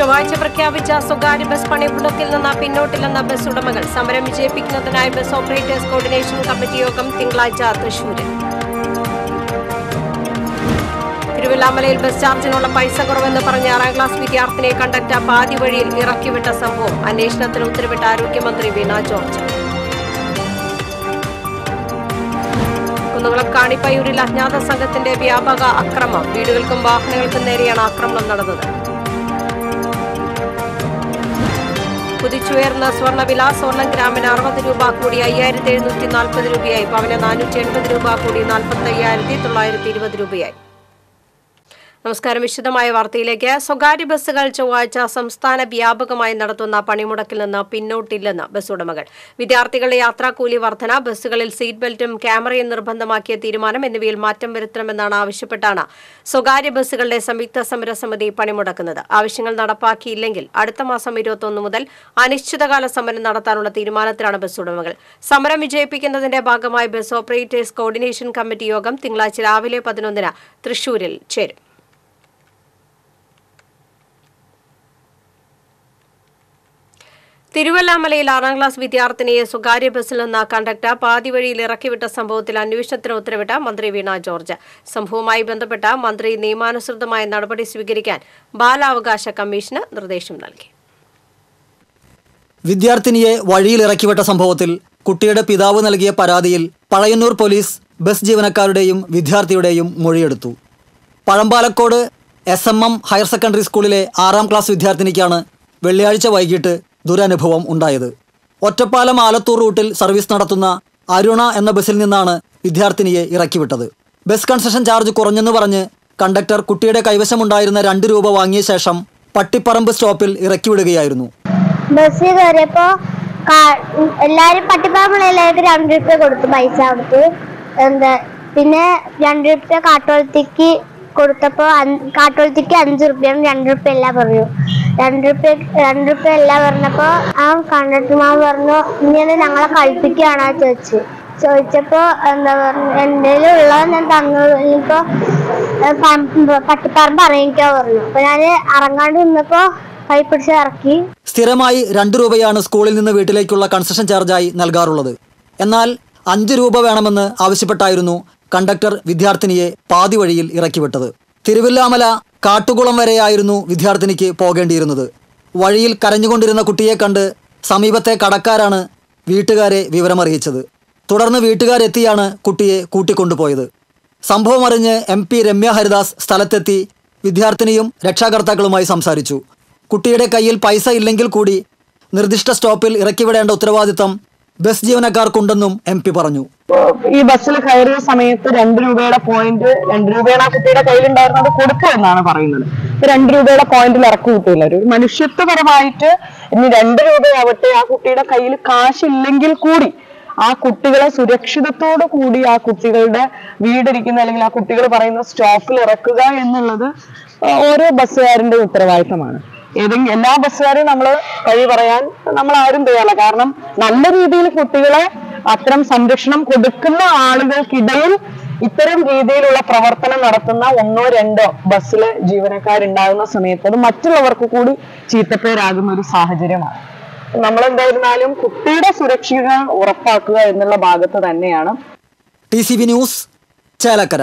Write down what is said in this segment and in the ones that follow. ചൊവ്വാഴ്ച പ്രഖ്യാപിച്ച സ്വകാര്യ ബസ് പണിമുടക്കിൽ നിന്ന് പിന്നോട്ടില്ലെന്ന ബസ് ഉടമകൾ സമരം വിജയിപ്പിക്കുന്നതിനായി ബസ് ഓപ്പറേറ്റേഴ്സ് കോർഡിനേഷൻ കമ്മിറ്റി യോഗം തിങ്കളാഴ്ച തൃശൂരിൽ. തിരുവല്ലാമലയിൽ ബസ് ചാർജിനുള്ള പൈസ കുറവെന്ന് പറഞ്ഞ് 6ാം ക്ലാസ് വിദ്യാർത്ഥിനിയെ കണ്ടക്ടർ പാതി വഴിയിൽ ഇറക്കിവിട്ട സംഭവം അന്വേഷണത്തിന് ഉത്തരവിട്ട ആരോഗ്യമന്ത്രി വീണ ജോർജ്. കുന്നുകുളം കാണിപ്പയൂരിൽ അജ്ഞാത സംഘത്തിന്റെ വ്യാപക അക്രമം, വീടുകൾക്കും വാഹനങ്ങൾക്കും നേരെയാണ് ആക്രമണം നടന്നത്. കുതിച്ചുയർന്ന സ്വർണ്ണവില, സ്വർണ്ണം ഗ്രാമിന് 60 രൂപ കൂടി 5740 രൂപയായി, പവന് 480 രൂപ കൂടി 45,920 രൂപയായി. നമസ്കാരം, വിശദമായ വാർത്തയിലേക്ക്. സ്വകാര്യ ബസ്സുകൾ ചൊവ്വാഴ്ച സംസ്ഥാന വ്യാപകമായി നടത്തുന്ന പണിമുടക്കിൽ നിന്ന് പിന്നോട്ടില്ലെന്ന് ബസ് ഉടമകൾ. വിദ്യാർത്ഥികളുടെ യാത്രാക്കൂലി വർധന, ബസ്സുകളിൽ സീറ്റ് ബെൽറ്റും ക്യാമറയും നിർബന്ധമാക്കിയ തീരുമാനം എന്നിവയിൽ മാറ്റം വരുത്തണമെന്നാണ് ആവശ്യപ്പെട്ടാണ് സ്വകാര്യ ബസ്സുകളുടെ സംയുക്ത സമരസമിതി പണിമുടക്കുന്നത്. ആവശ്യങ്ങൾ നടപ്പാക്കിയില്ലെങ്കിൽ അടുത്ത മാസം 21 മുതൽ അനിശ്ചിതകാല സമരം നടത്താനുള്ള തീരുമാനത്തിലാണ് ബസ് ഉടമകൾ. സമരം വിജയിപ്പിക്കുന്നതിന്റെ ഭാഗമായി ബസ് ഓപ്പറേറ്റേഴ്സ് കോർഡിനേഷൻ കമ്മിറ്റി യോഗം തിങ്കളാഴ്ച രാവിലെ 11-ന് തൃശൂരിൽ ചേരും. തിരുവല്ലാമലയിൽ 6ാം ക്ലാസ് വിദ്യാർത്ഥിനിയെ സ്വകാര്യ ബസ്സിൽ നിന്ന് കണ്ടക്ടർ പാതി വഴിയിൽ ഇറക്കിവിട്ട സംഭവത്തിൽ അന്വേഷണത്തിന് ഉത്തരവിട്ട മന്ത്രി വീണ ജോർജ്. സംഭവവുമായി ബന്ധപ്പെട്ട മന്ത്രി നിയമാനുസൃതമായ നടപടി സ്വീകരിക്കാൻ ബാലാവകാശ കമ്മീഷന് നിർദ്ദേശം നൽകി. വിദ്യാർത്ഥിനിയെ വഴിയിൽ ഇറക്കിവിട്ട സംഭവത്തിൽ കുട്ടിയുടെ പിതാവ് നൽകിയ പരാതിയിൽ പഴയന്നൂർ പോലീസ് ബസ് ജീവനക്കാരുടെയും വിദ്യാർത്ഥിയുടെയും മൊഴിയെടുത്തു. പഴമ്പാലക്കോട് SMM ഹയർ സെക്കൻഡറി സ്കൂളിലെ 6ാം ക്ലാസ് വിദ്യാർത്ഥിനിക്കാണ് വെള്ളിയാഴ്ച വൈകിട്ട് ദുരനുഭവം ഉണ്ടായത്. ഒറ്റപ്പാലം ആലത്തൂർ റൂട്ടിൽ സർവീസ് നടത്തുന്ന അരുണ എന്ന ബസ്സിൽ നിന്നാണ് വിദ്യാർത്ഥിനിയെ ഇറക്കിവിട്ടത്. ബസ് കൺസെഷൻ ചാർജ് കുറഞ്ഞെന്ന് പറഞ്ഞ് കണ്ടക്ടർ കുട്ടിയുടെ കൈവശമുണ്ടായിരുന്ന 2 രൂപ വാങ്ങിയ ശേഷം പട്ടിപ്പറമ്പ് സ്റ്റോപ്പിൽ ഇറക്കിവിടുകയായിരുന്നു. ബസ് കയറിയപ്പോൾ എല്ലാവരും പട്ടിപ്പറമ്പിലേക്ക് 2 രൂപ കൊടുത്തു, പൈസ കൊടുത്തു. പിന്നെ 2 രൂപ കാട്ടോളത്തേക്ക് കൊടുത്തപ്പോൾ കാട്ടോളത്തേക്ക് 5 രൂപയും 2 രൂപ എല്ലാം പറഞ്ഞു. 2 രൂപ എല്ലാം പറഞ്ഞപ്പോൾ ആ കണ്ടക്ടർമാർ പറഞ്ഞു, ഇങ്ങനെ ഞങ്ങളെ കളിപ്പിക്കുകയാണോ ചോദിച്ചപ്പോൾ എന്താ പറഞ്ഞു, എൻ്റെ ഉള്ളത് ഞാൻ തന്നിപ്പോൾ പട്ടിപ്പറമ്പ് അറിയിക്കാ പറഞ്ഞു. അപ്പോൾ ഞാൻ ഇറങ്ങാണ്ട് നിന്നപ്പോൾ കൈ പിടിച്ച് ഇറക്കി. സ്ഥിരമായി 2 രൂപയാണ് സ്കൂളിൽ നിന്ന് വീട്ടിലേക്കുള്ള കൺസെഷൻ ചാർജായി നൽകാറുള്ളത്. എന്നാൽ 5 രൂപ വേണമെന്ന് ആവശ്യപ്പെട്ടായിരുന്നു കണ്ടക്ടർ വിദ്യാർത്ഥിനിയെ പാതി വഴിയിൽ ഇറക്കിവിട്ടത്. തിരുവല്ലാമല കാട്ടുകുളം വരെയായിരുന്നു വിദ്യാർത്ഥിനിക്ക് പോകേണ്ടിയിരുന്നത്. വഴിയിൽ കരഞ്ഞുകൊണ്ടിരുന്ന കുട്ടിയെ കണ്ട് സമീപത്തെ കടക്കാരാണ് വീട്ടുകാരെ വിവരമറിയിച്ചത്. തുടർന്ന് വീട്ടുകാരെത്തിയാണ് കുട്ടിയെ കൂട്ടിക്കൊണ്ടുപോയത്. സംഭവം അറിഞ്ഞ് MP രമ്യ ഹരിദാസ് സ്ഥലത്തെത്തി വിദ്യാർത്ഥിനിയും രക്ഷാകർത്താക്കളുമായി സംസാരിച്ചു. കുട്ടിയുടെ കയ്യിൽ പൈസ ഇല്ലെങ്കിൽ കൂടി നിർദ്ദിഷ്ട സ്റ്റോപ്പിൽ ഇറക്കിവിടേണ്ട ഉത്തരവാദിത്തം ബസ് ജീവനക്കാർക്കുണ്ടെന്നും MP പറഞ്ഞു. ഈ ബസ്സിൽ കയറിയ സമയത്ത് 2 രൂപയുടെ പോയിന്റ് 2 രൂപയാണ് ആ കുട്ടിയുടെ കയ്യിലുണ്ടായിരുന്നത്, കൊടുക്കുക എന്നാണ് പറയുന്നത്. 2 രൂപയുടെ പോയിന്റിൽ ഇറക്കി കിട്ടില്ല. ഒരു മനുഷ്യത്വപരമായിട്ട് ഇനി 2 രൂപയാവട്ടെ ആ കുട്ടിയുടെ കയ്യിൽ കാശില്ലെങ്കിൽ കൂടി ആ കുട്ടികളെ സുരക്ഷിതത്തോടു കൂടി ആ കുട്ടികളുടെ വീടിരിക്കുന്ന അല്ലെങ്കിൽ ആ കുട്ടികൾ പറയുന്ന സ്റ്റോപ്പിൽ ഇറക്കുക എന്നുള്ളത് ഓരോ ബസ്സുകാരന്റെ ഉത്തരവാദിത്തമാണ്. ഏതെങ്കിലും എല്ലാ ബസ്സുകാരും നമ്മൾ കഴി പറയാൻ നമ്മൾ ആരും തയ്യാറല്ല. കാരണം നല്ല രീതിയിൽ കുട്ടികളെ അത്തരം സംരക്ഷണം കൊടുക്കുന്ന ആളുകൾക്കിടയിൽ ഇത്തരം രീതിയിലുള്ള പ്രവർത്തനം നടത്തുന്ന 1-2 ബസ്സിലെ ജീവനക്കാരുണ്ടാകുന്ന സമയത്ത് അത് മറ്റുള്ളവർക്ക് കൂടി ചീത്തപ്പേരാകുന്ന ഒരു സാഹചര്യമാണ്. നമ്മളെന്തായിരുന്നാലും കുട്ടിയുടെ സുരക്ഷിത ഉറപ്പാക്കുക എന്നുള്ള ഭാഗത്ത് തന്നെയാണ്. TCV news, Chelakkara.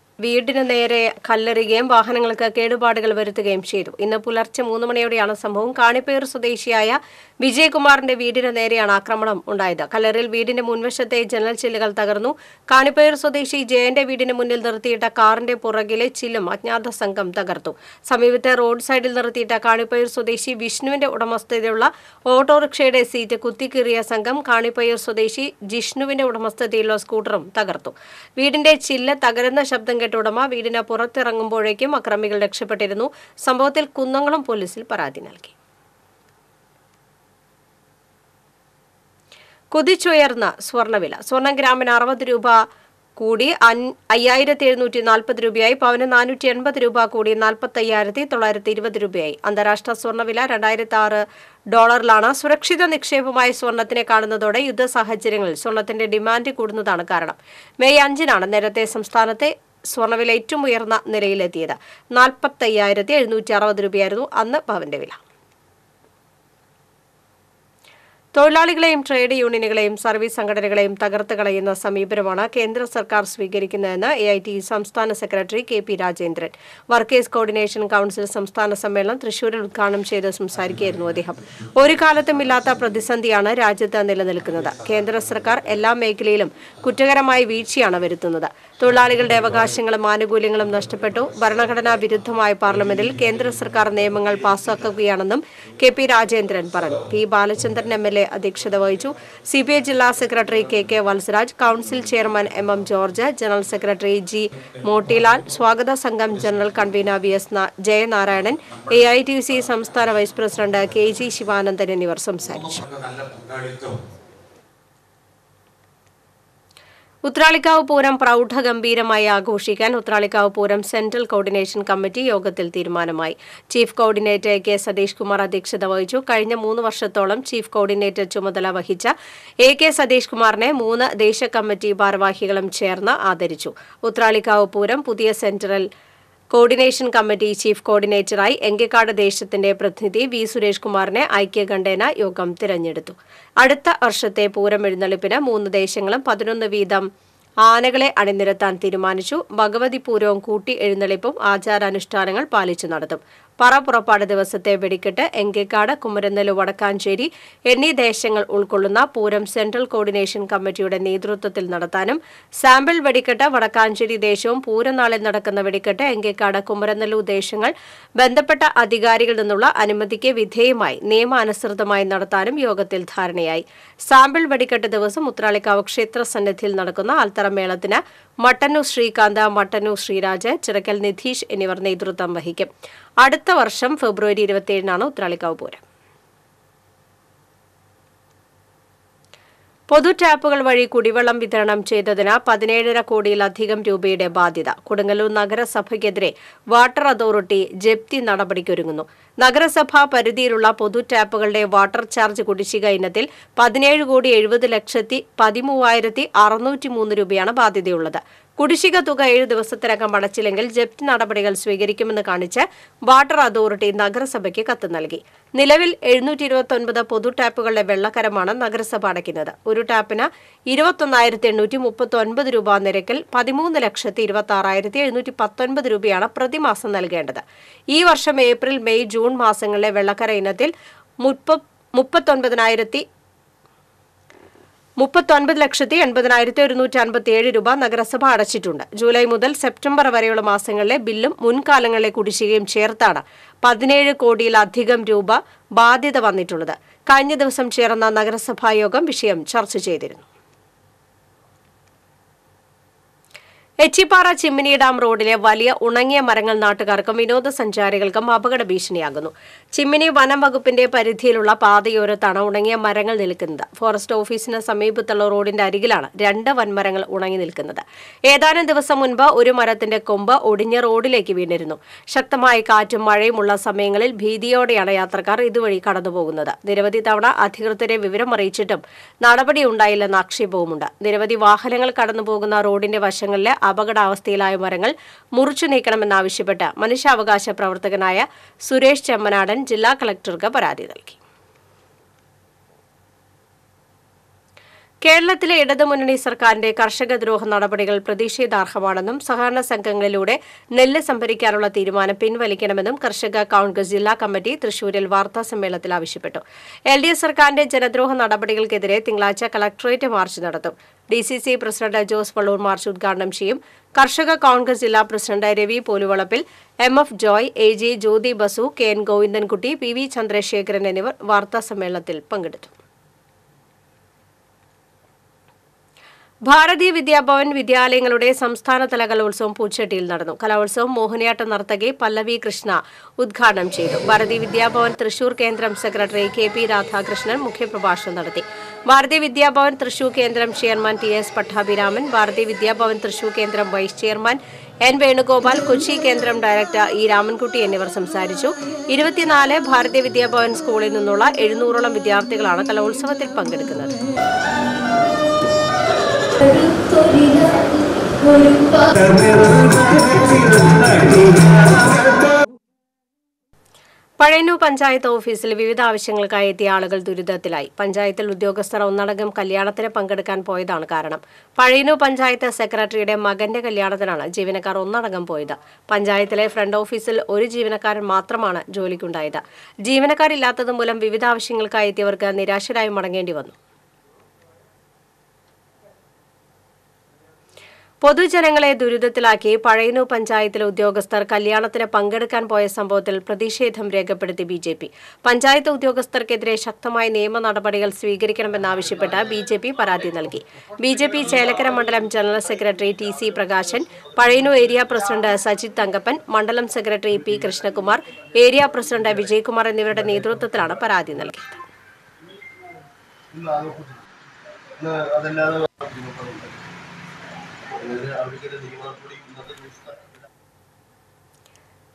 വീടിന് നേരെ കല്ലെറിയുകയും വാഹനങ്ങൾക്ക് കേടുപാടുകൾ വരുത്തുകയും ചെയ്തു. ഇന്ന് പുലർച്ചെ 3 മണിയോടെയാണ് സംഭവം. കാണിപ്പയൂർ സ്വദേശിയായ വിജയകുമാറിന്റെ വീടിന് നേരെയാണ് ആക്രമണം ഉണ്ടായത്. കല്ലെറിൽ വീടിന്റെ മുൻവശത്തെ ജനൽ ചില്ലുകൾ തകർന്നു. കാണിപ്പയൂർ സ്വദേശി ജയന്റെ വീടിന് മുന്നിൽ നിർത്തിയിട്ട കാറിന്റെ പുറകിലെ ചില്ലും അജ്ഞാത സംഘം തകർത്തു. സമീപത്തെ റോഡ് സൈഡിൽ നിർത്തിയിട്ട കാണിപ്പയൂർ സ്വദേശി വിഷ്ണുവിന്റെ ഉടമസ്ഥതയിലുള്ള ഓട്ടോറിക്ഷയുടെ സീറ്റ് കുത്തിക്കീറിയ സംഘം കാണിപ്പയൂർ സ്വദേശി ജിഷ്ണുവിന്റെ ഉടമസ്ഥതയിലുള്ള സ്കൂട്ടറും തകർത്തു. വീടിന്റെ ചില്ല് തകരുന്ന ശബ്ദം ഉടമ വീടിന് പുറത്തിറങ്ങുമ്പോഴേക്കും അക്രമികൾ രക്ഷപ്പെട്ടിരുന്നു. സംഭവത്തിൽ കുന്നംകുളം പോലീസിൽ പരാതി നൽകി. കുതിച്ചുയർന്ന സ്വർണ്ണവില, സ്വർണ്ണം ഗ്രാമിന് 60 രൂപ കൂടി 5,740 രൂപയായി, പവന് 480 രൂപ കൂടി 45,920 രൂപയായി. അന്താരാഷ്ട്ര സ്വർണ്ണവില $2,006 ഡോളറിലാണ്. സുരക്ഷിത നിക്ഷേപമായി സ്വർണ്ണത്തിനെ കാണുന്നതോടെ യുദ്ധ സാഹചര്യങ്ങളിൽ സ്വർണ്ണത്തിന്റെ ഡിമാൻഡ് കൂടുന്നതാണ് കാരണം. May 5-നാണ് നേരത്തെ സംസ്ഥാനത്തെ സ്വർണ്ണവില ഏറ്റവും ഉയർന്ന നിലയിലെത്തിയത് 45,760 രൂപയായിരുന്നു അന്ന് പവന്റെ വില. തൊഴിലാളികളെയും ട്രേഡ് യൂണിയനുകളെയും സർവീസ് സംഘടനകളെയും തകർത്ത് കളയുന്ന സമീപനമാണ് കേന്ദ്ര സർക്കാർ സ്വീകരിക്കുന്നതെന്ന് AIT സംസ്ഥാന secretary KP Rajendran. Workers coordination council സംസ്ഥാന സമ്മേളനം തൃശൂരിൽ ഉദ്ഘാടനം ചെയ്ത് സംസാരിക്കുകയായിരുന്നു അദ്ദേഹം. ഒരു കാലത്തും ഇല്ലാത്ത പ്രതിസന്ധിയാണ് രാജ്യത്ത് നിലനിൽക്കുന്നത്. കേന്ദ്ര സർക്കാർ എല്ലാ മേഖലയിലും കുറ്റകരമായ വീഴ്ചയാണ് വരുത്തുന്നത്. തൊഴിലാളികളുടെ അവകാശങ്ങളും ആനുകൂല്യങ്ങളും നഷ്ടപ്പെട്ടു. ഭരണഘടനാ വിരുദ്ധമായ പാർലമെന്റിൽ കേന്ദ്ര സർക്കാർ നിയമങ്ങൾ പാസാക്കുകയാണെന്നും KP രാജേന്ദ്രൻ പറഞ്ഞു. പി ബാലചന്ദ്രൻ MLA അധ്യക്ഷത വഹിച്ചു. CPI ജില്ലാ secretary KK Valsaraj, council chairman MM George, general secretary G Motilal, സ്വാഗത സംഘം general convener VS Jayanarayanan, AITC സംസ്ഥാന വൈസ് പ്രസിഡന്റ് KG ശിവാനന്ദൻ എന്നിവർ സംസാരിച്ചു. ഉത്രാളിക്കാവ് പൂരം പ്രൗഢഗംഭീരമായി ആഘോഷിക്കാൻ Uthralikkavu Pooram central coordination committee യോഗത്തിൽ തീരുമാനമായി. Chief coordinator AK Satheesh Kumar അധ്യക്ഷത വഹിച്ചു. കഴിഞ്ഞ 3 വർഷത്തോളം ചീഫ് കോർഡിനേറ്റർ ചുമതല വഹിച്ച AK സതീഷ് കുമാറിനെ 3 ദേശീയ കമ്മിറ്റി ഭാരവാഹികളും ചേർന്ന് ആദരിച്ചു. ഉത്രാളിക്കാവ് പൂരം പുതിയ സെൻട്രൽ കോർഡിനേഷൻ കമ്മിറ്റി ചീഫ് കോർഡിനേറ്ററായി എങ്കേക്കാട് ദേശത്തിന്റെ പ്രതിനിധി V സുരേഷ് കുമാറിനെ ഐക്യകണ്ഠേന യോഗം തിരഞ്ഞെടുത്തു. അടുത്ത വർഷത്തെ പൂരം എഴുന്നള്ളിപ്പിന് 3 ദേശങ്ങളും 11 വീതം ആനകളെ അണിനിരത്താൻ തീരുമാനിച്ചു. ഭഗവതി പൂരവും കൂട്ടി എഴുന്നള്ളിപ്പും ആചാരാനുഷ്ഠാനങ്ങൾ പാലിച്ചു നടത്തും. പറ പുറപ്പാട് ദിവസത്തെ വെടിക്കെട്ട് എങ്കേക്കാട്, കുമരനെല്ലു, വടക്കാഞ്ചേരി എന്നീ ദേശങ്ങൾ ഉൾക്കൊള്ളുന്ന പൂരം സെൻട്രൽ കോർഡിനേഷൻ കമ്മിറ്റിയുടെ നേതൃത്വത്തിൽ നടത്താനും സാമ്പിൾ വെടിക്കെട്ട് വടക്കാഞ്ചേരി ദേശവും പൂരനാളിൽ നടക്കുന്ന വെടിക്കെട്ട് എങ്കേക്കാട്, കുമരനെല്ലു ദേശങ്ങൾ ബന്ധപ്പെട്ട അധികാരികളിൽ നിന്നുള്ള അനുമതിക്ക് വിധേയമായി നിയമാനുസൃതമായി നടത്താനും യോഗത്തിൽ ധാരണയായി. സാമ്പിൾ വെടിക്കെട്ട് ദിവസം ഉത്രാളിക്കാവ് ക്ഷേത്ര സന്നിധിയിൽ നടക്കുന്ന ആൽത്തറമേളത്തിന് മട്ടന്നൂർ ശ്രീകാന്ത്, മട്ടന്നൂർ ശ്രീരാജ്, ചിറക്കൽ നിധീഷ് എന്നിവർ നേതൃത്വം വഹിക്കും. അടുത്ത വർഷം ഫെബ്രുവരി 27-നാണ് ഉത്രാളിക്കാവ് പൂരം. പൊതു ടാപ്പുകൾ വഴി കുടിവെള്ളം വിതരണം ചെയ്തതിന് 17.5 കോടിയിലധികം രൂപയുടെ ബാധ്യത. കൊടുങ്ങല്ലൂർ നഗരസഭയ്ക്കെതിരെ വാട്ടർ അതോറിറ്റി ജപ്തി നടപടിക്കൊരുങ്ങുന്നു. നഗരസഭാ പരിധിയിലുള്ള പൊതു ടാപ്പുകളുടെ വാട്ടർ ചാർജ് കുടിശ്ശിക ഇനത്തിൽ 17,70,13,603 രൂപയാണ് ബാധ്യതയുള്ളത്. കുടിശ്ശിക തുക 7 ദിവസത്തിനകം അടച്ചില്ലെങ്കിൽ ജപ്തി നടപടികൾ സ്വീകരിക്കുമെന്ന് കാണിച്ച് വാട്ടർ അതോറിറ്റി നഗരസഭയ്ക്ക് കത്ത് നൽകി. നിലവിൽ 729 പൊതു ടാപ്പുകളുടെ വെള്ളക്കരമാണ് നഗരസഭ അടയ്ക്കുന്നത്. ഒരു ടാപ്പിന് 21,839 രൂപ നിരക്കിൽ 13,26,719 രൂപയാണ് പ്രതിമാസം നൽകേണ്ടത്. ഈ വർഷം ഏപ്രിൽ, മെയ്, ജൂൺ മാസങ്ങളിലെ വെള്ളക്കര ഇനത്തിൽ 39,80,157 രൂപ നഗരസഭ അടച്ചിട്ടുണ്ട്. ജൂലൈ മുതൽ സെപ്റ്റംബർ വരെയുള്ള മാസങ്ങളിലെ ബില്ലും മുൻകാലങ്ങളിലെ കുടിശ്ശികയും ചേർത്താണ് 17 കോടിയിലധികം രൂപ ബാധ്യത വന്നിട്ടുള്ളത്. കഴിഞ്ഞ ദിവസം ചേർന്ന നഗരസഭാ യോഗം വിഷയം ചർച്ച ചെയ്തിരുന്നു. എച്ചിപ്പാറ ചിമ്മിനി ഡാം റോഡിലെ വലിയ ഉണങ്ങിയ മരങ്ങൾ നാട്ടുകാർക്കും വിനോദസഞ്ചാരികൾക്കും അപകട ഭീഷണിയാകുന്നു. ചിമ്മിനി വനം വകുപ്പിന്റെ പരിധിയിലുള്ള പാതയോരത്താണ് ഉണങ്ങിയ മരങ്ങൾ നിൽക്കുന്നത്. ഫോറസ്റ്റ് ഓഫീസിന് സമീപത്തുള്ള റോഡിന്റെ അരികിലാണ് 2 വൻമരങ്ങൾ ഉണങ്ങി നിൽക്കുന്നത്. ഏതാനും ദിവസം മുൻപ് ഒരു മരത്തിന്റെ കൊമ്പ് ഒടിഞ്ഞ റോഡിലേക്ക് വീണിരുന്നു. ശക്തമായ കാറ്റും മഴയുമുള്ള സമയങ്ങളിൽ ഭീതിയോടെയാണ് യാത്രക്കാർ ഇതുവഴി കടന്നുപോകുന്നത്. നിരവധി തവണ അധികൃതരെ വിവരം അറിയിച്ചിട്ടും നടപടിയുണ്ടായില്ലെന്ന ആക്ഷേപവുമുണ്ട്. നിരവധി വാഹനങ്ങൾ കടന്നുപോകുന്ന റോഡിന്റെ വശങ്ങളിലെ അപകടാവസ്ഥയിലായ മരങ്ങൾ മുറിച്ചു നീക്കണമെന്നാവശ്യപ്പെട്ട് മനുഷ്യാവകാശ പ്രവർത്തകനായ സുരേഷ് ചെമ്മനാടൻ ജില്ലാ കളക്ടർക്ക് പരാതി നൽകി. കേരളത്തിലെ ഇടതുമുന്നണി സർക്കാരിന്റെ കർഷകദ്രോഹ നടപടികൾ പ്രതിഷേധാർഹമാണെന്നും സഹകരണ സംഘങ്ങളിലൂടെ നെല്ല് സംഭരിക്കാനുള്ള തീരുമാനം പിൻവലിക്കണമെന്നും കർഷക കോൺഗ്രസ് ജില്ലാ കമ്മിറ്റി തൃശൂരിൽ വാർത്താസമ്മേളനത്തിൽ ആവശ്യപ്പെട്ടു. LDF സർക്കാരിന്റെ ജനദ്രോഹ നടപടികൾക്കെതിരെ തിങ്കളാഴ്ച കളക്ടറേറ്റ് മാർച്ച് നടത്തും. DCC president Jose Pallur march ഉദ്ഘാടനം ചെയ്യും. കർഷക കോൺഗ്രസ് ജില്ലാ president Ravi Poluvalappil, MF Joy, AG Jyothi Basu, KN Govindankutty, PV Chandrasekharan എന്നിവർ വാർത്താസമ്മേളനത്തിൽ പങ്കെടുത്തു. ഭാരതീയ വിദ്യാഭവൻ വിദ്യാലയങ്ങളുടെ സംസ്ഥാനതല കലോത്സവം പൂച്ചട്ടിയിൽ നടന്നു. കലോത്സവം മോഹിനിയാട്ട നർത്തകി പല്ലവി കൃഷ്ണ ഉദ്ഘാടനം ചെയ്തു. ഭാരതീയ വിദ്യാഭവൻ തൃശൂർ കേന്ദ്രം സെക്രട്ടറി KP രാധാകൃഷ്ണൻ മുഖ്യപ്രഭാഷണം നടത്തി. ഭാരതീയ വിദ്യാഭവൻ തൃശൂർ കേന്ദ്രം ചെയർമാൻ TS പട്ടാഭിരാമൻ, ഭാരതീയ വിദ്യാഭവൻ തൃശൂർ കേന്ദ്രം vice chairman N Venugopal, Kochi കേന്ദ്രം ഡയറക്ടർ E രാമൻകുട്ടി എന്നിവർ സംസാരിച്ചു. 24 ഭാരതീയ വിദ്യാഭവൻ സ്കൂളിൽ നിന്നുള്ള 700-ഓളം വിദ്യാർത്ഥികളാണ് കലോത്സവത്തിൽ പങ്കെടുക്കുന്നത്. പഴയന്നൂർ പഞ്ചായത്ത് ഓഫീസിൽ വിവിധ ആവശ്യങ്ങൾക്കായി എത്തിയ ആളുകൾ ദുരിതത്തിലായി. പഞ്ചായത്തിൽ ഉദ്യോഗസ്ഥർ ഒന്നടങ്കം കല്യാണത്തിന് പങ്കെടുക്കാൻ പോയതാണ് കാരണം. പഴയന്നൂർ പഞ്ചായത്ത് സെക്രട്ടറിയുടെ മകന്റെ കല്യാണത്തിനാണ് ജീവനക്കാർ ഒന്നടങ്കം പോയത്. പഞ്ചായത്തിലെ ഫ്രണ്ട് ഓഫീസിൽ ഒരു ജീവനക്കാരൻ മാത്രമാണ് ജോലിക്കുണ്ടായത്. ജീവനക്കാരില്ലാത്തത് മൂലം വിവിധ ആവശ്യങ്ങൾക്കായി എത്തിയവർക്ക് നിരാശരായി മടങ്ങേണ്ടി വന്നു. പൊതുജനങ്ങളെ ദുരിതത്തിലാക്കി പഴയന്നൂർ പഞ്ചായത്തിലെ ഉദ്യോഗസ്ഥർ കല്യാണത്തിന് പങ്കെടുക്കാൻ പോയ സംഭവത്തിൽ പ്രതിഷേധം രേഖപ്പെടുത്തി ബിജെപി. പഞ്ചായത്ത് ഉദ്യോഗസ്ഥർക്കെതിരെ ശക്തമായ നിയമ നടപടികൾ സ്വീകരിക്കണമെന്നാവശ്യപ്പെട്ട് ബിജെപി പരാതി നൽകി. ബിജെപി ചേലക്കര മണ്ഡലം general secretary TC. Prakashan, Pazhayannur area president Sajith Thankappan, മണ്ഡലം secretary P. Krishnakumar, area president Vijayakumar എന്നിവരുടെ നേതൃത്വത്തിലാണ് പരാതി നൽകിയത്.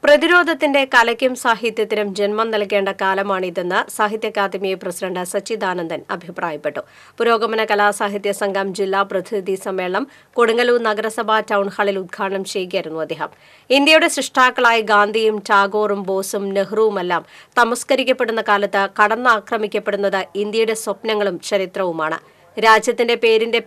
പ്രതിരോധത്തിന്റെ കലയ്ക്കും സാഹിത്യത്തിനും ജന്മം നൽകേണ്ട കാലമാണിതെന്ന് സാഹിത്യ അക്കാദമി പ്രസിഡന്റ് സച്ചിദാനന്ദൻ അഭിപ്രായപ്പെട്ടു. പുരോഗമന കലാസാഹിത്യ സംഘം ജില്ലാ പ്രതിനിധി സമ്മേളനം കൊടുങ്ങല്ലൂർ നഗരസഭാ ടൗൺ ഹാളിൽ ഉദ്ഘാടനം ചെയ്യുകയായിരുന്നു അദ്ദേഹം. ഇന്ത്യയുടെ സൃഷ്ടാക്കളായ ഗാന്ധിയും ടാഗോറും ബോസും നെഹ്റുവുമെല്ലാം തമസ്കരിക്കപ്പെടുന്ന കാലത്ത് കടന്നാക്രമിക്കപ്പെടുന്നത് ഇന്ത്യയുടെ സ്വപ്നങ്ങളും ചരിത്രവുമാണ്. രാജ്യത്തിന്റെ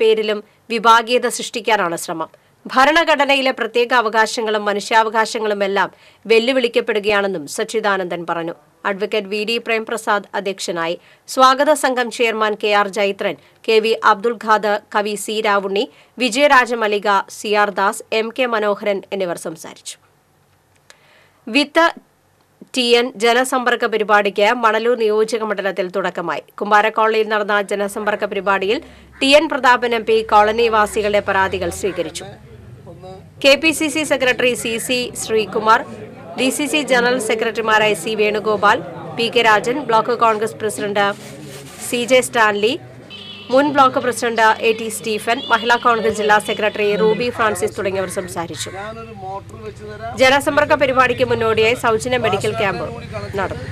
പേരിലും വിഭാഗീയത സൃഷ്ടിക്കാനാണ് ശ്രമം. ഭരണഘടനയിലെ പ്രത്യേക അവകാശങ്ങളും മനുഷ്യാവകാശങ്ങളും എല്ലാം വെല്ലുവിളിക്കപ്പെടുകയാണെന്നും സച്ചിദാനന്ദൻ പറഞ്ഞു. Advocate VD. പ്രേംപ്രസാദ് അധ്യക്ഷനായി. സ്വാഗത സംഘം chairman KR. Jaithran, KV. Abdul Khader, കവി C. Ravunni, Vijayarajamallika, CR. Das, MK. Manoharan എന്നിവർ സംസാരിച്ചു. വിത്ത് ടി.എൻ. ജനസമ്പർക്ക പരിപാടിക്ക് മണലൂർ നിയോജക മണ്ഡലത്തിൽ തുടക്കമായി. കുമ്പാരക്കോളനിയിൽ നടന്ന ജനസമ്പർക്ക പരിപാടിയിൽ ടി.എൻ. പ്രതാപൻ എം.പി. കോളനിവാസികളുടെ പരാതികൾ സ്വീകരിച്ചു. KPCC. Secretary CC. Sreekumar, DCC. General സെക്രട്ടറിമാരായ C. Venugopal, PK. Rajan, block Congress president CJ. Stanley, മുൻ block president AT. Stephen, Mahila Congress ജില്ലാ സെക്രട്ടറി റൂബി ഫ്രാൻസിസ് തുടങ്ങിയവർ സംസാരിച്ചു. ജനസമ്പർക്ക പരിപാടിക്ക് മുന്നോടിയായി സൗജന്യ മെഡിക്കൽ ക്യാമ്പ് നടന്നു.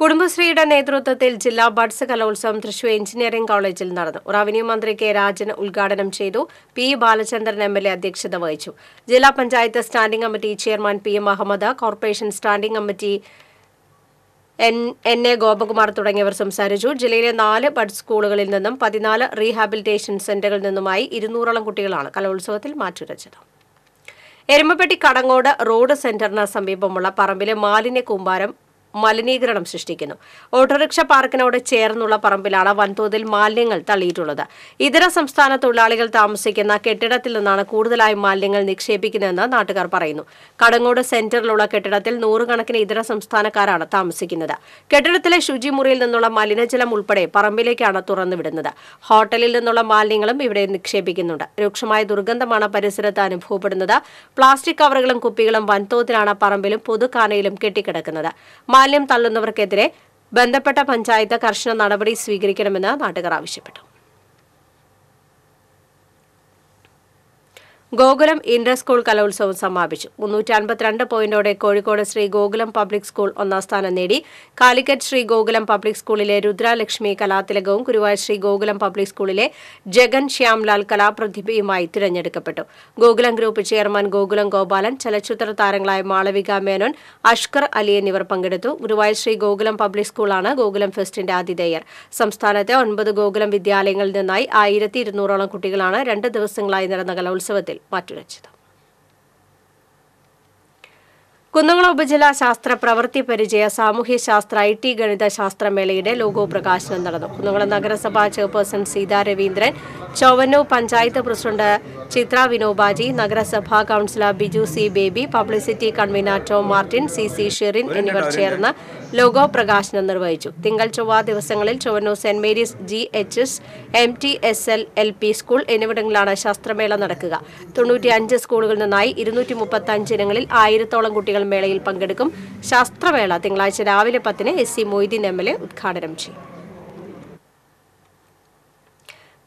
കുടുംബശ്രീയുടെ നേതൃത്വത്തിൽ ജില്ലാ ബഡ്സ് കലോത്സവം തൃശൂർ എഞ്ചിനീയറിംഗ് കോളേജിൽ നടന്നു. റവന്യൂ മന്ത്രി കെ. രാജൻ ഉദ്ഘാടനം ചെയ്തു. പി. ബാലചന്ദ്രൻ എം.എൽ.എ. അധ്യക്ഷത വഹിച്ചു. ജില്ലാ panchayat standing committee chairman P. M. Ahmed, corporation standing committee NA. Gopakumar തുടങ്ങിയവർ സംസാരിച്ചു. ജില്ലയിലെ 4 ബഡ് സ്കൂളുകളിൽ നിന്നും 14 റീഹാബിലിറ്റേഷൻ സെന്ററുകളിൽ നിന്നുമായി 200-ഓളം കുട്ടികളാണ് കലോത്സവത്തിൽ മാറ്റുരച്ചത്. എരുമപ്പെട്ടി കടങ്ങോട് റോഡ് സെന്ററിന് സമീപമുള്ള പറമ്പിലെ മാലിന്യ കൂമ്പാരം മലിനീകരണം സൃഷ്ടിക്കുന്നു. ഓട്ടോറിക്ഷ പാർക്കിനോട് ചേർന്നുള്ള പറമ്പിലാണ് വൻതോതിൽ മാലിന്യങ്ങൾ തള്ളിയിട്ടുള്ളത്. ഇതര സംസ്ഥാന തൊഴിലാളികൾ താമസിക്കുന്ന കെട്ടിടത്തിൽ നിന്നാണ് കൂടുതലായും മാലിന്യങ്ങൾ നിക്ഷേപിക്കുന്നതെന്ന് നാട്ടുകാർ പറയുന്നു. കടങ്ങോട് സെന്ററിലുള്ള കെട്ടിടത്തിൽ 100 കണക്കിന് ഇതര സംസ്ഥാനക്കാരാണ് താമസിക്കുന്നത്. കെട്ടിടത്തിലെ ശുചിമുറിയിൽ നിന്നുള്ള മലിനജലം ഉൾപ്പെടെ പറമ്പിലേക്കാണ് തുറന്നുവിടുന്നത്. ഹോട്ടലിൽ നിന്നുള്ള മാലിന്യങ്ങളും ഇവിടെ നിക്ഷേപിക്കുന്നുണ്ട്. രൂക്ഷമായ ദുർഗന്ധമാണ് പരിസരത്ത് അനുഭവപ്പെടുന്നത്. പ്ലാസ്റ്റിക് കവറുകളും കുപ്പികളും വൻതോതിലാണ് പറമ്പിലും പൊതുക്കാനയിലും കെട്ടിക്കിടക്കുന്നത്. മാലിന്യം തള്ളുന്നവർക്കെതിരെ ബന്ധപ്പെട്ട പഞ്ചായത്ത് കർശന നടപടി സ്വീകരിക്കണമെന്ന് നാട്ടുകാർ ആവശ്യപ്പെട്ടു. ഗോകുലം ഇന്റർ സ്കൂൾ കലോത്സവം സമാപിച്ചു. 352 പോയിന്റോടെ കോഴിക്കോട് ശ്രീ ഗോകുലം പബ്ലിക് സ്കൂൾ ഒന്നാം സ്ഥാനം നേടി. കാലിക്കറ്റ് ശ്രീ ഗോകുലം പബ്ലിക് സ്കൂളിലെ രുദ്രലക്ഷ്മി കലാതിലകവും ഗുരുവായൂർ ശ്രീ ഗോകുലം പബ്ലിക് സ്കൂളിലെ ജഗൻ ശ്യാംലാൽ കലാപ്രതിഭയുമായി തിരഞ്ഞെടുക്കപ്പെട്ടു. ഗോകുലം ഗ്രൂപ്പ് ചെയർമാൻ ഗോകുലം ഗോപാലൻ, ചലച്ചിത്ര താരങ്ങളായ മാളവിക മേനോൻ, അഷ്കർ അലി എന്നിവർ പങ്കെടുത്തു. ഗുരുവായൂർ ശ്രീ ഗോകുലം പബ്ലിക് സ്കൂളാണ് ഗോകുലം ഫെസ്റ്റിന്റെ ആതിഥേയർ. സംസ്ഥാനത്തെ 9 ഗോകുലം വിദ്യാലയങ്ങളിൽ നിന്നായി 1200-ഓളം കുട്ടികളാണ് 2 ദിവസങ്ങളായി നടന്ന കലോത്സവത്തിൽ മാറ്റുരച്ചത്. കുന്നംകുളം ഉപജില്ലാ ശാസ്ത്ര പ്രവൃത്തി പരിചയ സാമൂഹ്യശാസ്ത്ര IT ഗണിത ശാസ്ത്രമേളയുടെ ലോഗോ പ്രകാശനം നടന്നു. കുന്നംകുളം നഗരസഭാ ചെയർപേഴ്സൺ സീതാ രവീന്ദ്രൻ, ചൊവ്വന്നൂർ പഞ്ചായത്ത് പ്രസിഡന്റ് ചിത്ര വിനോബാജി, നഗരസഭാ councillor Biju C. Baby, publicity convener Tom Martin, C. Sherin എന്നിവർ ചേർന്ന് ലോഗോ പ്രകാശനം നിർവഹിച്ചു. തിങ്കൾ ചൊവ്വ ദിവസങ്ങളിൽ Chowwannur saint Mary's GHS, MT SL LP school എന്നിവിടങ്ങളിലാണ് ശാസ്ത്രമേള നടക്കുക. 95 സ്കൂളുകളിൽ നിന്നായി 235 ഇനങ്ങളിൽ 1000-ഓളം കുട്ടികൾ മേളയിൽ പങ്കെടുക്കും. ശാസ്ത്രമേള തിങ്കളാഴ്ച രാവിലെ 10-ന് SC മൊയ്തീൻ ML ഉദ്ഘാടനം ചെയ്യും.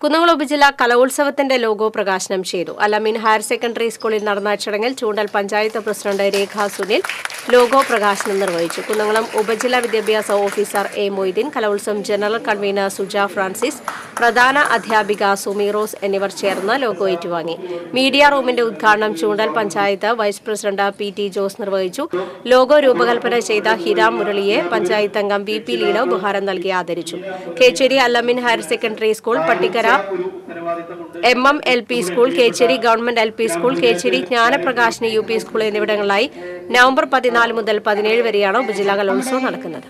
കുന്നംകുളം ഉപജില്ല കലോത്സവത്തിന്റെ ലോഗോ പ്രകാശനം ചെയ്തു. അലമീൻ ഹയർ സെക്കൻഡറി സ്കൂളിൽ നടന്ന ചടങ്ങിൽ ചൂണ്ടൽ പഞ്ചായത്ത് പ്രസിഡന്റ് രേഖ സുനിൽ ലോഗോ പ്രകാശനം നിർവഹിച്ചു. കുന്നംകുളം ഉപജില്ലാ വിദ്യാഭ്യാസ ഓഫീസർ എ മൊയ്തീൻ, കലോത്സവം ജനറൽ കൺവീനർ സുജ ഫ്രാൻസിസ്, പ്രധാന അധ്യാപിക സുമി റോസ് എന്നിവർ ചേർന്ന് ലോഗോ ഏറ്റുവാങ്ങി. മീഡിയ റൂമിന്റെ ഉദ്ഘാടനം Choondal panchayat vice president P T Jose നിർവഹിച്ചു. ലോഗോ രൂപകൽപ്പന ചെയ്ത ഹിര മുരളിയെ പഞ്ചായത്ത് അംഗം ബി പി ലീല ഉപഹാരം നൽകി ആദരിച്ചു. Kechery Alameen higher secondary school, Pattikkara MMLP school, Kechery government LP school, Kechery Jnanaprakashini UP school എന്നിവിടങ്ങളിലായി നവംബർ 14 മുതൽ 17 വരെയാണ് ഉപജില്ലാ കലോത്സവം നടക്കുന്നത്.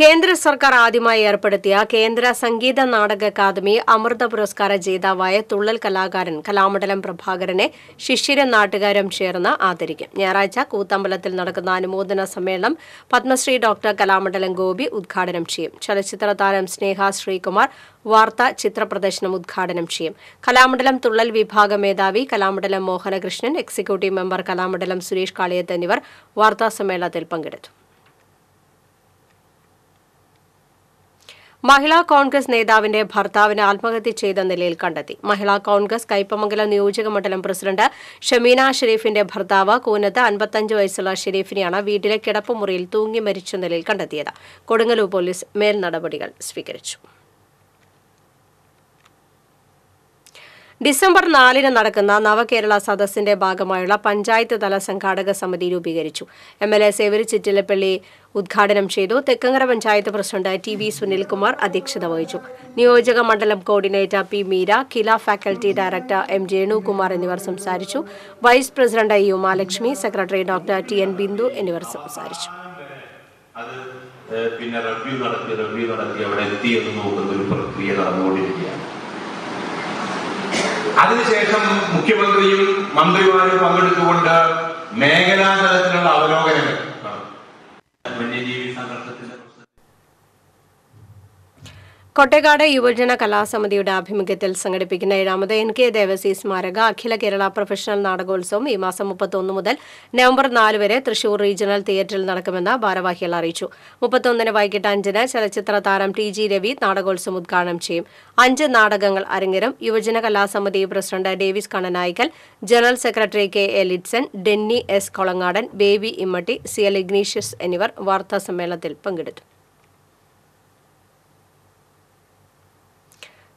കേന്ദ്ര സർക്കാർ ആദ്യമായി ഏർപ്പെടുത്തിയ കേന്ദ്ര സംഗീത നാടക അക്കാദമി അമൃത പുരസ്കാര ജേതാവായ തുള്ളൽ കലാകാരൻ കലാമണ്ഡലം പ്രഭാകരനെ ശിശിര നാട്ടുകാരും ചേർന്ന് ആദരിക്കും. ഞായറാഴ്ച കൂത്തമ്പലത്തിൽ നടക്കുന്ന അനുമോദന സമ്മേളനം പത്മശ്രീ ഡോക്ടർ കലാമണ്ഡലം ഗോപി ഉദ്ഘാടനം ചെയ്യും. ചലച്ചിത്ര താരം സ്നേഹ ശ്രീകുമാർ വാർത്താ ചിത്രപ്രദർശനം ഉദ്ഘാടനം ചെയ്യും. കലാമണ്ഡലം തുള്ളൽ വിഭാഗ മേധാവി കലാമണ്ഡലം മോഹനകൃഷ്ണൻ, എക്സിക്യൂട്ടീവ് മെമ്പർ കലാമണ്ഡലം സുരേഷ് കാളിയത്ത് എന്നിവർ വാർത്താസമ്മേളനത്തിൽ പങ്കെടുത്തു. മഹിളാ കോൺഗ്രസ് നേതാവിന്റെ ഭർത്താവിനെ ആത്മഹത്യ ചെയ്ത നിലയിൽ കണ്ടെത്തി. മഹിളാ കോൺഗ്രസ് കയ്പമംഗലം നിയോജക മണ്ഡലം പ്രസിഡന്റ് ഷമീന ഷെരീഫിന്റെ ഭർത്താവ് കൂനത്ത് 55 വയസ്സുള്ള ഷെരീഫിനെയാണ് വീട്ടിലെ കിടപ്പുമുറിയിൽ തൂങ്ങി മരിച്ച നിലയിൽ കണ്ടെത്തിയത്. കൊടുങ്ങല്ലൂർ പോലീസ് മേൽ നടപടികൾ സ്വീകരിച്ചു. ഡിസംബർ 4 നടക്കുന്ന നവകേരള സദസ്സിന്റെ ഭാഗമായുള്ള പഞ്ചായത്ത് തല സംഘാടക സമിതി രൂപീകരിച്ചു. MLA സേവരി ചിറ്റിലപ്പള്ളി ഉദ്ഘാടനം ചെയ്തു. തെക്കങ്കര പഞ്ചായത്ത് പ്രസിഡന്റ് TV സുനിൽകുമാർ അധ്യക്ഷത വഹിച്ചു. നിയോജക മണ്ഡലം കോർഡിനേറ്റർ P മീര, കില ഫാക്കൽറ്റി ഡയറക്ടർ M രേണുകുമാർ എന്നിവർ സംസാരിച്ചു. Vice president Umalakshmi, secretary doctor TN Bindu എന്നിവർ സംസാരിച്ചു. അതിനുശേഷം മുഖ്യമന്ത്രിയും മന്ത്രിമാരും പങ്കെടുത്തുകൊണ്ട് മേഖലാ തലത്തിലുള്ള അവലോകനങ്ങൾ. കോട്ടേക്കാട് യുവജന കലാസമിതിയുടെ ആഭിമുഖ്യത്തിൽ സംഘടിപ്പിക്കുന്ന 7ാമത് NK ദേവസി സ്മാരക അഖില കേരള പ്രൊഫഷണൽ നാടകോത്സവം ഈ മാസം 31 മുതൽ നവംബർ 4 വരെ തൃശൂർ റീജിയണൽ തിയേറ്ററിൽ നടക്കുമെന്ന് ഭാരവാഹികൾ അറിയിച്ചു. 31-ന് വൈകിട്ട് 5-ന് ചലച്ചിത്ര താരം TG രവി നാടകോത്സവം ഉദ്ഘാടനം ചെയ്യും. 5 നാടകങ്ങൾ അരങ്ങേറും. യുവജന കലാസമിതി president Davis Kannanaikkal, general secretary KA Litson, Denny S Kolangadan, baby Immatty, CL Ignatius എന്നിവർ വാർത്താസമ്മേളനത്തിൽ പങ്കെടുത്തു.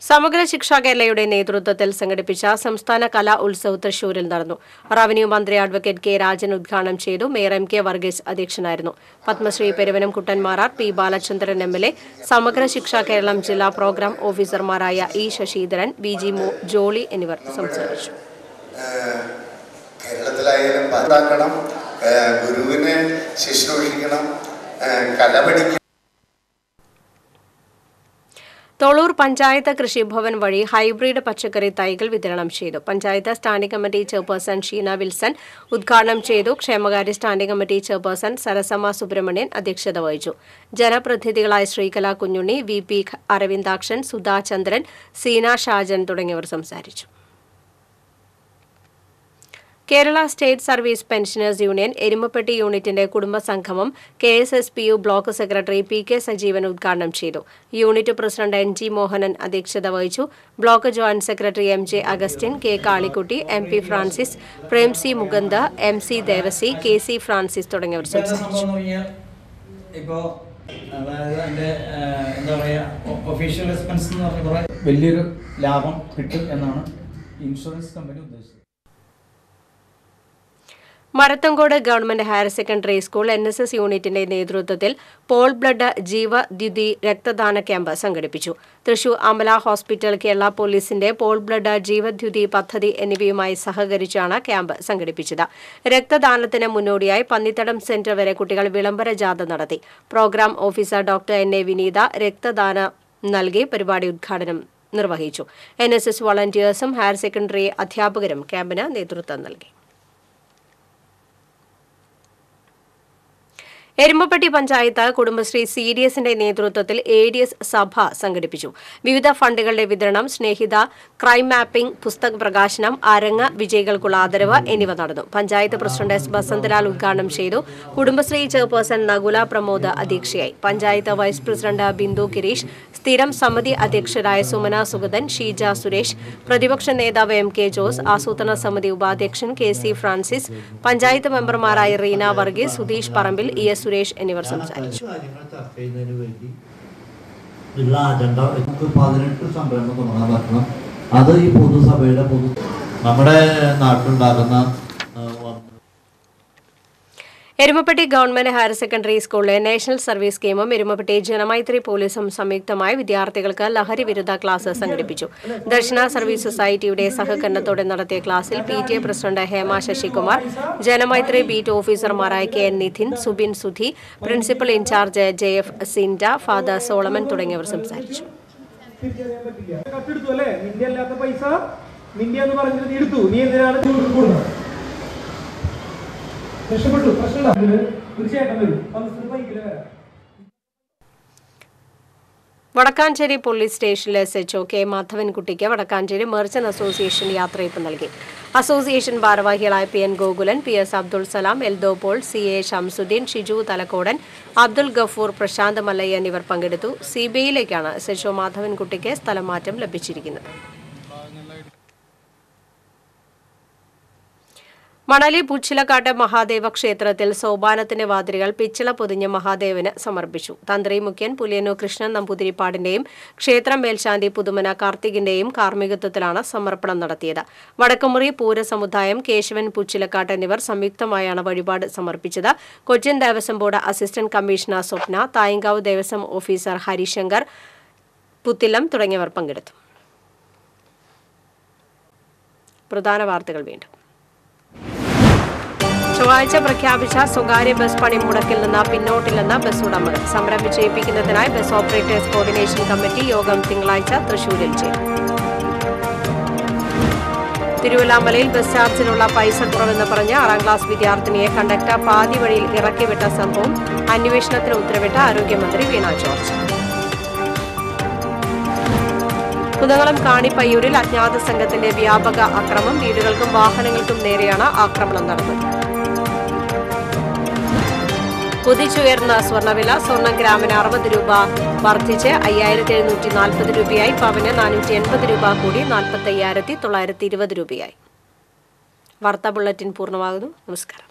സമഗ്ര ശിക്ഷ കേരളയുടെ നേതൃത്വത്തിൽ സംഘടിപ്പിച്ച സംസ്ഥാന കലാ ഉത്സവ് തൃശൂരിൽ നടന്നു. റവന്യൂ മന്ത്രി അഡ്വക്കേറ്റ് K രാജൻ ഉദ്ഘാടനം ചെയ്തു. മേയർ MK വർഗീസ് അധ്യക്ഷനായിരുന്നു. പത്മശ്രീ പെരുവനം കുട്ടൻമാരാർ, P ബാലചന്ദ്രൻ MLA, സമഗ്ര ശിക്ഷ കേരളം ജില്ലാ പ്രോഗ്രാം ഓഫീസർമാരായ E ശശീധരൻ, BG ജോളി എന്നിവർ സംസാരിച്ചു. തൊളൂർ പഞ്ചായത്ത് കൃഷിഭവൻ വഴി ഹൈബ്രിഡ് പച്ചക്കറി തൈകൾ വിതരണം ചെയ്തു. Panchayat standing committee chairperson Sheena Wilson ഉദ്ഘാടനം ചെയ്തു. ക്ഷേമകാര്യ standing committee chairperson Sarasamma Subramanian അധ്യക്ഷത വഹിച്ചു. ജനപ്രതിനിധികളായ ശ്രീകല കുഞ്ഞുണ്ണി, VP അരവിന്ദാക്ഷൻ, സുധാചന്ദ്രൻ, സീന ഷാജൻ തുടങ്ങിയവർ സംസാരിച്ചു. Kerala state service pensioners union Erumapetty യൂണിറ്റിന്റെ കുടുംബസംഗമം KSSPU block secretary PK Sajeevan ഉദ്ഘാടനം ചെയ്തു. യൂണിറ്റ് പ്രസിഡന്റ് NG മോഹനൻ അധ്യക്ഷത വഹിച്ചു. Block joint secretary MJ Augustine, K Kalikutty, MP Francis, Prem C Mukunda, MC Devassy, KC Francis തുടങ്ങിയവർ സംസാരിച്ചു. വലിയൊരു ലാഭം കിട്ടും എന്നാണ് ഇൻഷുറൻസ് കമ്പനി ഉദ്ദേശിച്ചത്. Marathamcode government higher secondary school NSS യൂണിറ്റിന്റെ നേതൃത്വത്തിൽ പോൾ ബ്ലഡ് ജീവദ്യുതി രക്തദാന ക്യാമ്പ് സംഘടിപ്പിച്ചു. തൃശൂർ അമല ഹോസ്പിറ്റൽ, കേരള പോലീസിന്റെ പോൾ ബ്ലഡ് ജീവദ്യുതി പദ്ധതി എന്നിവയുമായി സഹകരിച്ചാണ് ക്യാമ്പ് സംഘടിപ്പിച്ചത്. രക്തദാനത്തിന് മുന്നോടിയായി പന്നിത്തടം സെന്റർ വരെ കുട്ടികൾ വിളംബര ജാഥ നടത്തി. Programme officer doctor NA Vineetha രക്തദാനം നൽകി പരിപാടി ഉദ്ഘാടനം നിർവഹിച്ചു. NSS വളണ്ടിയേഴ്സും ഹയർ സെക്കൻഡറി അധ്യാപകരും ക്യാമ്പിന് നേതൃത്വം നൽകി. എരുമപ്പെട്ടി പഞ്ചായത്ത് കുടുംബശ്രീ സീരിയസിന്റെ നേതൃത്വത്തിൽ ADS സഭ സംഘടിപ്പിച്ചു. വിവിധ ഫണ്ടുകളുടെ വിതരണം, സ്നേഹിത, ക്രൈം മാപ്പിംഗ്, പുസ്തക പ്രകാശനം, അരങ്ങ്, വിജയികൾക്കുള്ള ആദരവ് എന്നിവ നടന്നു. Panchayat president S. വസന്തലാൽ ഉദ്ഘാടനം ചെയ്തു. കുടുംബശ്രീ ചെയർപേഴ്സൺ നഗുല പ്രമോദ് അധ്യക്ഷയായി. പഞ്ചായത്ത് വൈസ് പ്രസിഡന്റ് ബിന്ദു ഗിരീഷ്, സ്ഥിരം സമിതി അധ്യക്ഷരായ സുമന സുഗതൻ, ഷീജ സുരേഷ്, പ്രതിപക്ഷ നേതാവ് MK ജോസ്, ആസൂത്രണ സമിതി ഉപാധ്യക്ഷൻ KC ഫ്രാൻസിസ്, പഞ്ചായത്ത് മെമ്പർമാരായ റീന വർഗീസ്, സുധീഷ് പറമ്പിൽ, ES സുരേഷ് എന്നിവർ സംസാരിച്ചു. എരുമപ്പെട്ടി ഗവൺമെന്റ് ഹയർ സെക്കൻഡറി സ്കൂളിലെ നാഷണൽ സർവീസ് സ്കീമും എരുമപ്പെട്ടി ജനമൈത്രി പോലീസും സംയുക്തമായി വിദ്യാർത്ഥികൾക്ക് ലഹരി വിരുദ്ധ ക്ലാസ് സംഘടിപ്പിച്ചു. ദക്ഷിണ സർവീസ് സൊസൈറ്റിയുടെ സഹകരണത്തോടെ നടത്തിയ ക്ലാസിൽ PTA president Hema Sasikumar, Janamaithri beat ഓഫീസർമാരായ KN Nidhin, Subin Sudhi, principal in charge JF Sinda, father Solomon തുടങ്ങിയവർ സംസാരിച്ചു. വടക്കാഞ്ചേരി പോലീസ് സ്റ്റേഷനിലെ SHO K മാധവൻകുട്ടിക്ക് വടക്കാഞ്ചേരി മെർച്ചന്റ് അസോസിയേഷൻ യാത്രയപ്പ് നൽകി. അസോസിയേഷൻ ഭാരവാഹികളായ PN Gokulan, PS Abdul Salam, Eldho Paul, CA Shamsuddin, Shiju Thalakkodan, Abdul Gafoor, Prashant Mallayya എന്നിവർ പങ്കെടുത്തു. CBIയിലേക്കാണ് SHO മാധവൻകുട്ടിക്ക് സ്ഥലമാറ്റം ലഭിച്ചിരിക്കുന്നത്. മണലി പുച്ചിലക്കാട്ട് മഹാദേവ ക്ഷേത്രത്തിൽ സോപാനത്തിന്റെ വാതിലുകൾ പിച്ചള പൊതിഞ്ഞ് മഹാദേവന് സമർപ്പിച്ചു. തന്ത്രി മുഖ്യൻ പുലിയന്നൂർ കൃഷ്ണൻ നമ്പൂതിരിപ്പാടിന്റെയും ക്ഷേത്രം മേൽശാന്തി പുതുമന കാർത്തികിന്റെയും കാർമ്മികത്വത്തിലാണ് സമർപ്പണം നടത്തിയത്. വടക്കുമുറി പൂരസമുദായം, കേശവൻ പുച്ചിലക്കാട്ട് എന്നിവർ സംയുക്തമായാണ് വഴിപാട് സമർപ്പിച്ചത്. Cochin Devaswom board assistant commissioner Swapna, Thayankavu Devaswom officer Harishankar Puthilam തുടങ്ങിയവർ പങ്കെടുത്തു. ചൊവ്വാഴ്ച പ്രഖ്യാപിച്ച സ്വകാര്യ ബസ് പണിമുടക്കിൽ നിന്ന് പിന്നോട്ടില്ലെന്ന് ബസ് ഉടമകൾ. സമരം വിജയിപ്പിക്കുന്നതിനായി ബസ് ഓപ്പറേറ്റേഴ്സ് കോർഡിനേഷൻ കമ്മിറ്റി യോഗം തിങ്കളാഴ്ച തൃശൂരിൽ ചേരും. തിരുവല്ലാമലയിൽ ബസ് ചാർജിലുള്ള പൈസ കുറവെന്ന് പറഞ്ഞ് 6ാം ക്ലാസ് വിദ്യാർത്ഥിനിയെ കണ്ടക്ടർ പാതി വഴിയിൽ ഇറക്കിവിട്ട സംഭവം അന്വേഷണത്തിന് ഉത്തരവിട്ട് ആരോഗ്യമന്ത്രി വീണ ജോർജ്. കുന്നംകുളം കാണിപ്പയ്യൂരിൽ അജ്ഞാത സംഘത്തിന്റെ വ്യാപക അക്രമം. വീടുകൾക്കും വാഹനങ്ങൾക്കും നേരെയാണ് ആക്രമണം നടന്നത്. കുതിച്ചുയർന്ന സ്വർണ്ണവില. സ്വർണ്ണ ഗ്രാമിന് 60 രൂപ വർദ്ധിച്ച് 5740 രൂപയായി. പവന് 480 രൂപ കൂടി 45,920 രൂപയായി. വാർത്താ ബുള്ളറ്റിൻ പൂർണ്ണമാകുന്നു. നമസ്കാരം.